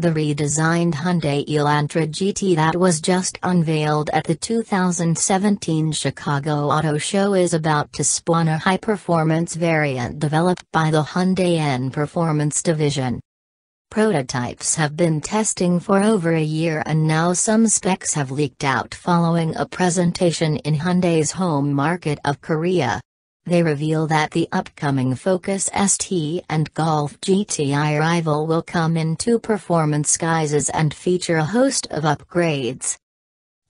The redesigned Hyundai Elantra GT that was just unveiled at the 2017 Chicago Auto Show is about to spawn a high-performance variant developed by the Hyundai N Performance Division. Prototypes have been testing for over a year and now some specs have leaked out following a presentation in Hyundai's home market of Korea. They reveal that the upcoming Focus ST and Golf GTI rival will come in two performance guises and feature a host of upgrades.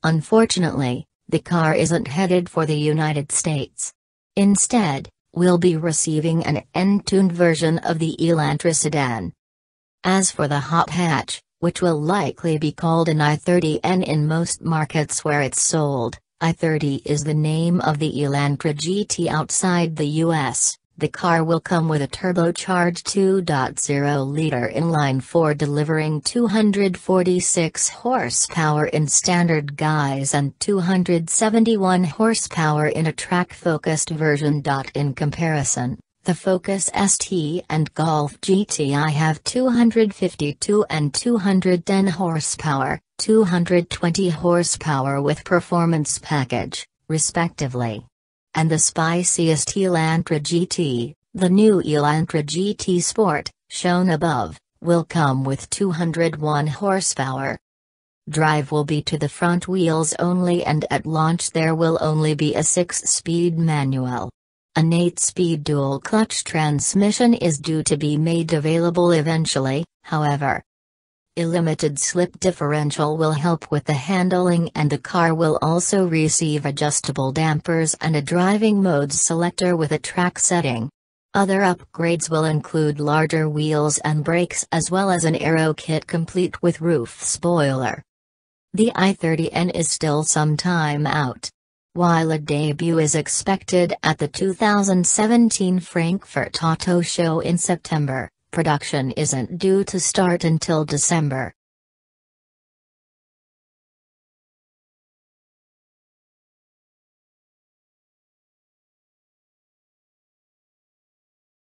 Unfortunately, the car isn't headed for the United States. Instead, we'll be receiving an N-tuned version of the Elantra sedan. As for the hot hatch, which will likely be called an i30 N in most markets where it's sold, i30 is the name of the Elantra GT outside the US. The car will come with a turbocharged 2.0-liter inline-4 delivering 246 horsepower in standard guise and 271 horsepower in a track-focused version. In comparison, the Focus ST and Golf GTI have 252 and 210 horsepower, 220 horsepower with performance package, respectively. And the spiciest Elantra GT, the new Elantra GT Sport, shown above, will come with 201 horsepower. Drive will be to the front wheels only, and at launch there will only be a 6-speed manual. An 8-speed dual-clutch transmission is due to be made available eventually, however. A limited slip differential will help with the handling, and the car will also receive adjustable dampers and a driving mode selector with a track setting. Other upgrades will include larger wheels and brakes as well as an aero kit complete with roof spoiler. The i30 N is still some time out. While a debut is expected at the 2017 Frankfurt Auto Show in September, production isn't due to start until December.